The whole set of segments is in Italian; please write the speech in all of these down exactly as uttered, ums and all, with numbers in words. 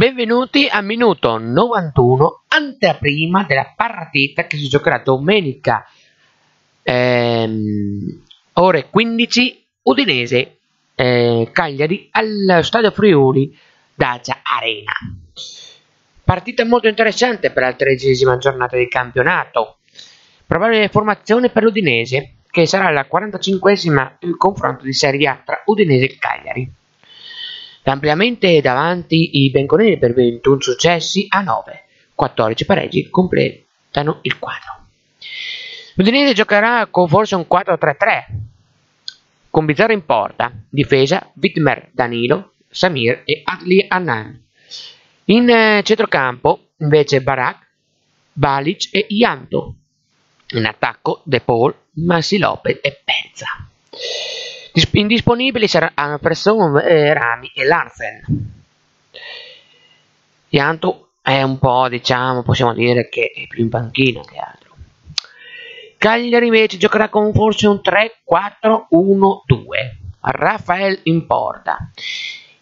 Benvenuti a minuto novantuno, anteprima della partita che si giocherà domenica ehm, ore quindici, Udinese eh, Cagliari allo Stadio Friuli Dacia Arena. Partita molto interessante per la tredicesima giornata di campionato. Probabile formazione per l'Udinese, che sarà la quarantacinquesima in confronto di Serie A tra Udinese e Cagliari. Ampiamente davanti i bianconeri per ventuno successi a nove, quattordici pareggi completano il quadro. L'Udinese giocherà con forse un quattro tre tre, con Bizzarri in porta, difesa Wittmer, Danilo, Samir e Atli Annan. In eh, centrocampo invece Barak, Balic e Ianto. In attacco De Paul, Massi Lopez e Pezza. Indisponibili saranno Preston, eh, Rami e Larsen. Ianto è un po', diciamo, possiamo dire che è più in panchina che altro. Cagliari invece giocherà con forse un tre quattro uno due. Raffaele in porta.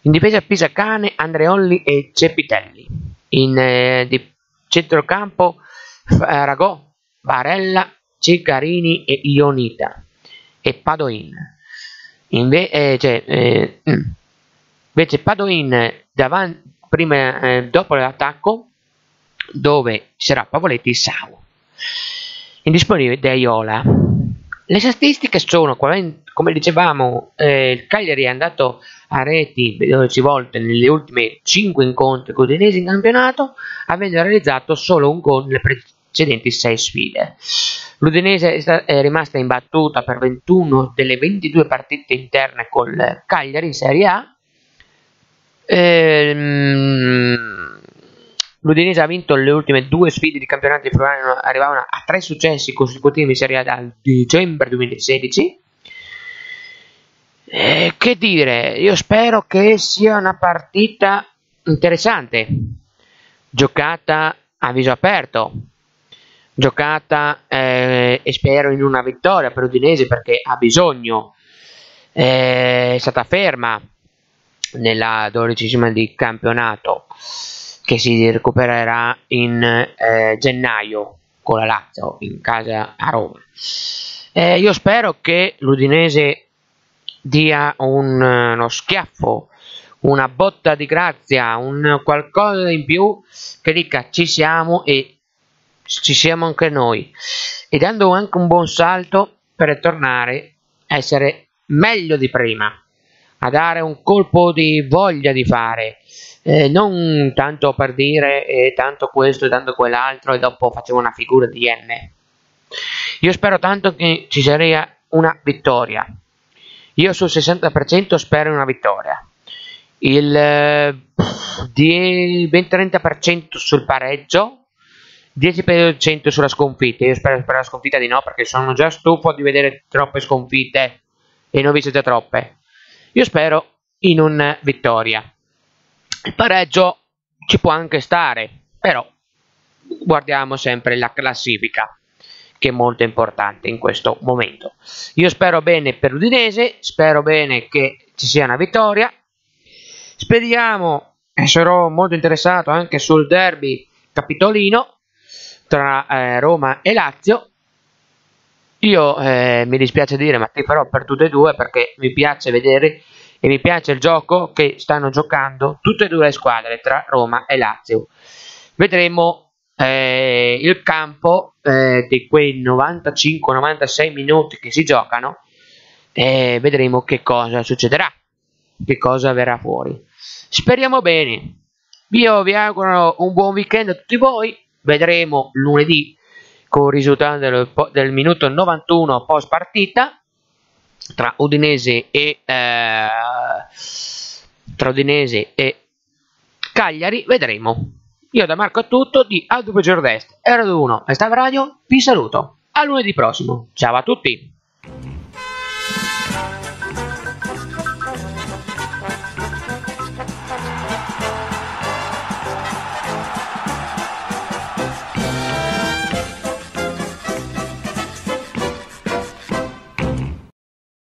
In difesa Pisacane, Andreolli e Cepitelli. In eh, di centrocampo Aragò, Varella, Ciccarini e Ionita e Padoin. Inve eh, cioè, eh, invece Padoin davanti, prima, eh, dopo l'attacco, dove ci sarà Pavoletti e Sau. Indisponibile Deiola. Le statistiche sono, come dicevamo, eh, il Cagliari è andato a reti dodici volte nelle ultime cinque incontri con l'Udinese in campionato, avendo realizzato solo un gol nelle precedenti sei sfide. L'Udinese è rimasta imbattuta per ventuno delle ventidue partite interne col Cagliari in Serie A. Ehm, L'Udinese ha vinto le ultime due sfide di campionato, arrivavano a tre successi consecutivi in Serie A dal dicembre duemilasedici. Eh, che dire, io spero che sia una partita interessante, giocata a viso aperto. Giocata eh, e spero in una vittoria per l'Udinese, perché ha bisogno, eh, è stata ferma nella dodicesima di campionato, che si recupererà in eh, gennaio con la Lazio in casa a Roma. Eh, io spero che l'Udinese dia un, uno schiaffo, una botta di grazia, un qualcosa in più che dica ci siamo e ci siamo anche noi, e dando anche un buon salto per tornare a essere meglio di prima, a dare un colpo di voglia di fare, eh, non tanto per dire eh, tanto questo e tanto quell'altro e dopo facciamo una figura di M. Io spero tanto che ci sia una vittoria, io sul sessanta per cento spero una vittoria, il eh, venti trenta per cento sul pareggio, dieci per cento sulla sconfitta. Io spero per la sconfitta di no, perché sono già stufo di vedere troppe sconfitte e ne ho viste già troppe. Io spero in una vittoria. Il pareggio ci può anche stare, però guardiamo sempre la classifica, che è molto importante in questo momento. Io spero bene per l'Udinese, spero bene che ci sia una vittoria. Speriamo, e sarò molto interessato anche sul derby capitolino tra eh, Roma e Lazio. Io eh, mi dispiace dire, ma ti farò per tutte e due, perché mi piace vedere e mi piace il gioco che stanno giocando tutte e due le squadre tra Roma e Lazio. Vedremo eh, il campo eh, di quei novantacinque novantasei minuti che si giocano e vedremo che cosa succederà, che cosa verrà fuori. Speriamo bene. Io vi auguro un buon weekend a tutti voi. Vedremo lunedì con il risultato del, del minuto novantuno post partita tra Udinese e eh, tra Udinese e Cagliari. Vedremo. Io da Marco è tutto di Aldo Peggior Dest, R uno e Stav Radio. Vi saluto. A lunedì prossimo. Ciao a tutti.